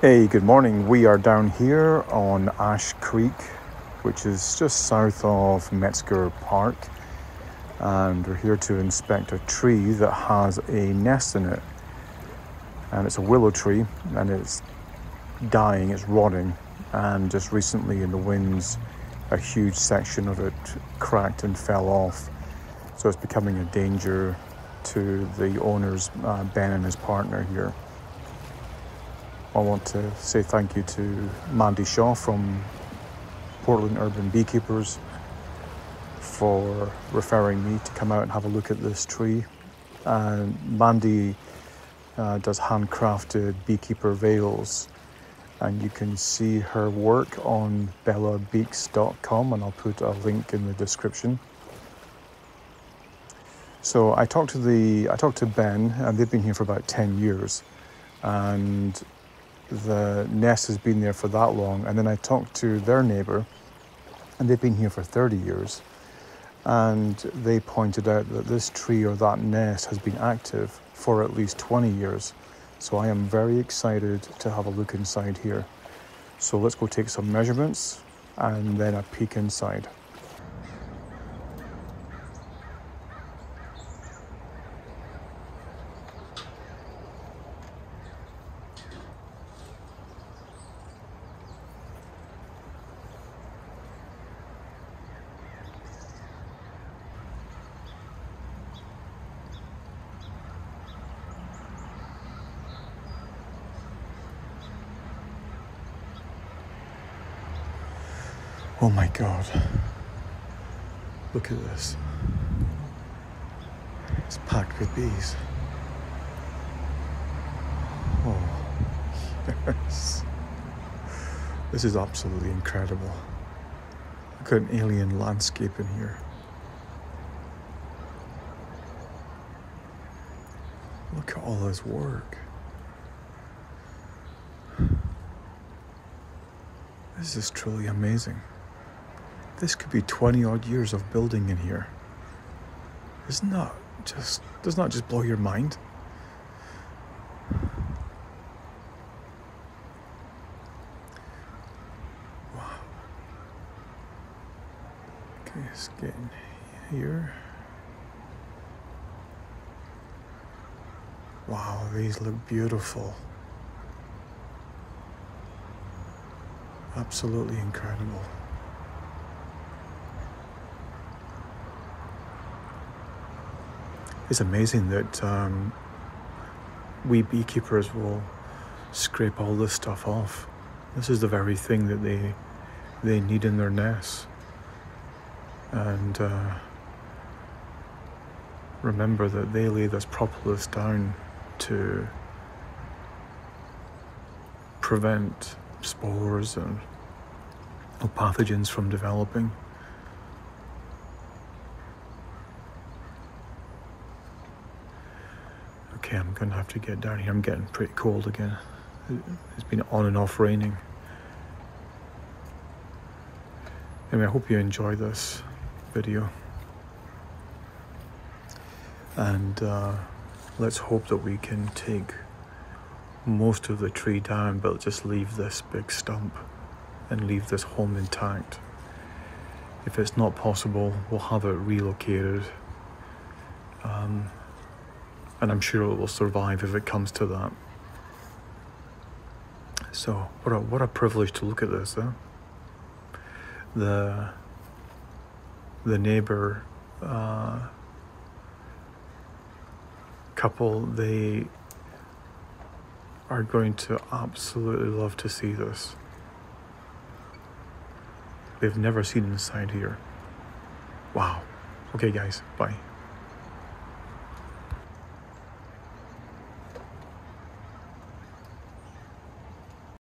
Hey, good morning. We are down here on Ash Creek, which is just south of Metzger Park, and we're here to inspect a tree that has a nest in it. And it's a willow tree, and it's dying, it's rotting, and just recently in the winds a huge section of it cracked and fell off, so it's becoming a danger to the owners, Ben and his partner here. I want to say thank you to Mandy Shaw from Portland Urban Beekeepers for referring me to come out and have a look at this tree. Mandy does handcrafted beekeeper veils, and you can see her work on bellabeek.com, and I'll put a link in the description. So I talked to Ben, and they've been here for about 10 years, and the nest has been there for that long. And then I talked to their neighbor, and they've been here for 30 years, and they pointed out that this tree or that nest has been active for at least 20 years. So I am very excited to have a look inside here. So let's go take some measurements and then a peek inside. Oh my God, look at this. It's packed with bees. Oh, yes. This is absolutely incredible. Look at an alien landscape in here. Look at all this work. This is truly amazing. This could be 20 odd years of building in here. Does not just blow your mind? Wow. Okay, let's get in here. Wow, these look beautiful. Absolutely incredible. It's amazing that we beekeepers will scrape all this stuff off. This is the very thing that they need in their nests. And remember that they lay this propolis down to prevent spores and pathogens from developing. Okay, I'm gonna have to get down here. I'm getting pretty cold again. It's been on and off raining. Anyway, I hope you enjoy this video. And let's hope that we can take most of the tree down, but just leave this big stump and leave this home intact. If it's not possible, we'll have it relocated. And I'm sure it will survive if it comes to that. So what a privilege to look at this, huh? The neighbor couple, they are going to absolutely love to see this. They've never seen inside here. Wow. Okay guys, bye.